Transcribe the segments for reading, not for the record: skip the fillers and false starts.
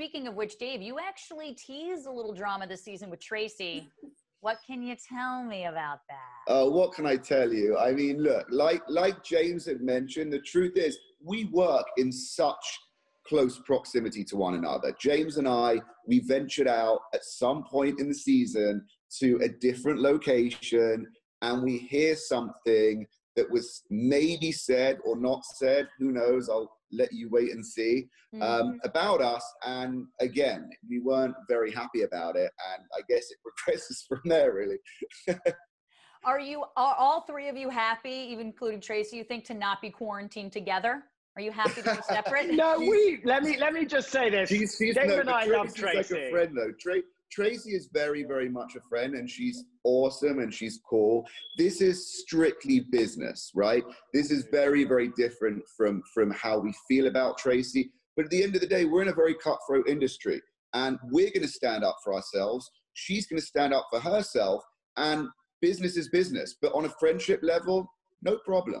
speaking of which, Dave, you actually teased a little drama this season with Tracy. What can you tell me about that? What can I tell you? I mean, look, like James had mentioned, the truth is we work in such close proximity to one another. James and I, we ventured out at some point in the season to a different location, and we hear something that was maybe said or not said. Who knows? I'll let you wait and see about us. And again, we weren't very happy about it. And I guess it progresses from there, really. Are all three of you happy, even including Tracy, you think, to not be quarantined together? Are you happy to be separate? No, let me just say this. David and I love Tracy. Like a friend, though. Tracy is very, very much a friend, and she's awesome and she's cool. This is strictly business, right? This is very, very different from how we feel about Tracy. But at the end of the day, we're in a very cutthroat industry, and we're going to stand up for ourselves. She's going to stand up for herself, and business is business. But on a friendship level, no problem.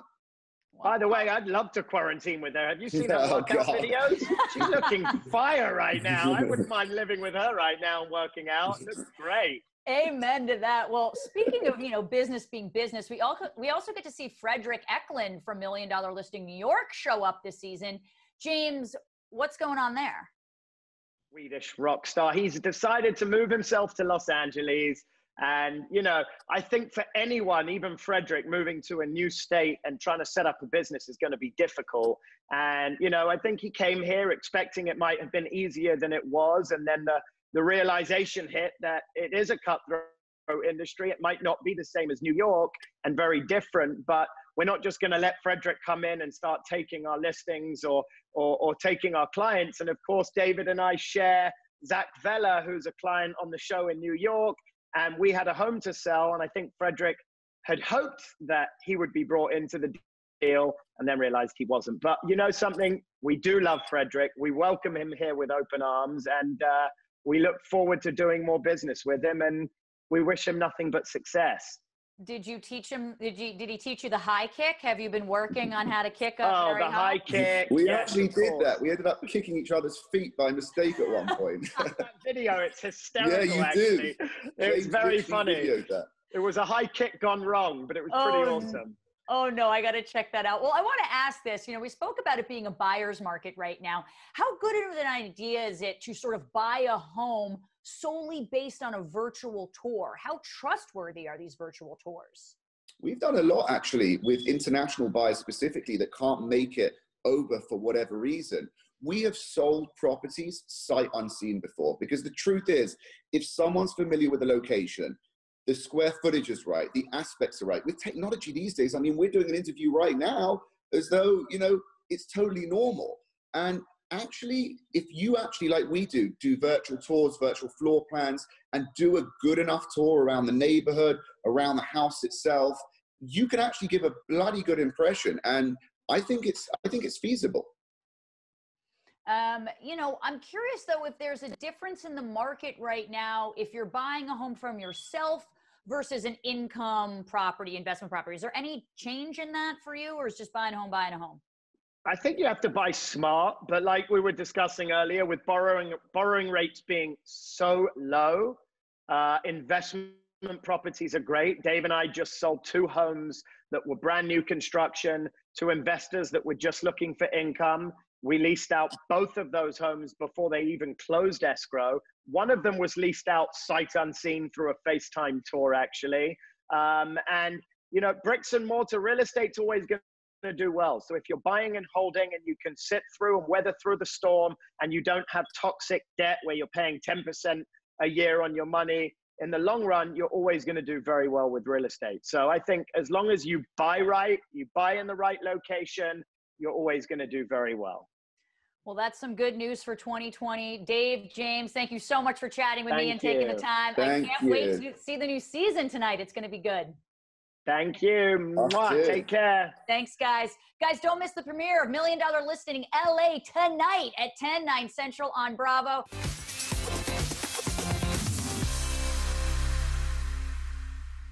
By the way, I'd love to quarantine with her. Have you seen her podcast videos? She's looking fire right now. I wouldn't mind living with her right now and working out. It looks great. Amen to that. Well, speaking of, you know, business being business, we also get to see Frederick Eklund from Million Dollar Listing New York show up this season. James, what's going on there? Swedish rock star. He's decided to move himself to Los Angeles. And, you know, I think for anyone, even Frederick, moving to a new state and trying to set up a business is going to be difficult. And, you know, I think he came here expecting it might have been easier than it was. And then the realization hit that it is a cutthroat industry. It might not be the same as New York and very different, but we're not just going to let Frederick come in and start taking our listings or taking our clients. And, of course, David and I share Zach Vela, who's a client on the show in New York. And we had a home to sell, and I think Frederick had hoped that he would be brought into the deal and then realized he wasn't. But you know something? We do love Frederick. We welcome him here with open arms, and we look forward to doing more business with him, and we wish him nothing but success. Did you teach him? Did he teach you the high kick? Have you been working on how to kick up? Oh, the high kick! We actually did that. We ended up kicking each other's feet by mistake at one point. That video, it's hysterical. Yeah, you actually. Did. It's very funny. It was a high kick gone wrong, but it was pretty awesome. Oh no, I got to check that out. Well, I want to ask this. You know, we spoke about it being a buyer's market right now. How good of an idea is it to sort of buy a home solely based on a virtual tour? How trustworthy are these virtual tours? We've done a lot, actually, with international buyers specifically that can't make it over for whatever reason. We have sold properties sight unseen before, because the truth is, if someone's familiar with the location, the square footage is right, the aspects are right. With technology these days, I mean, we're doing an interview right now as though, you know, it's totally normal. And actually, if you actually, like we do virtual tours, virtual floor plans, and do a good enough tour around the neighborhood, around the house itself, you can actually give a bloody good impression. And I think it's feasible. You know, I'm curious, though, if there's a difference in the market right now, if you're buying a home from yourself versus an income property, investment property. Is there any change in that for you, or is just buying a home? I think you have to buy smart, but like we were discussing earlier, with borrowing rates being so low, investment properties are great. Dave and I just sold two homes that were brand new construction to investors that were just looking for income. We leased out both of those homes before they even closed escrow. One of them was leased out sight unseen through a FaceTime tour, actually. And, you know, bricks and mortar real estate's always going to do well. So if you're buying and holding and you can sit through and weather through the storm and you don't have toxic debt where you're paying 10% a year on your money, in the long run, you're always going to do very well with real estate. So I think as long as you buy right, you buy in the right location, you're always going to do very well. Well, that's some good news for 2020. Dave, James, thank you so much for chatting with me and taking the time. I can't wait to see the new season tonight. It's going to be good. Thank you. Mwah. Take care. Thanks, guys. Guys, don't miss the premiere of Million Dollar Listing LA tonight at 10, 9 Central on Bravo.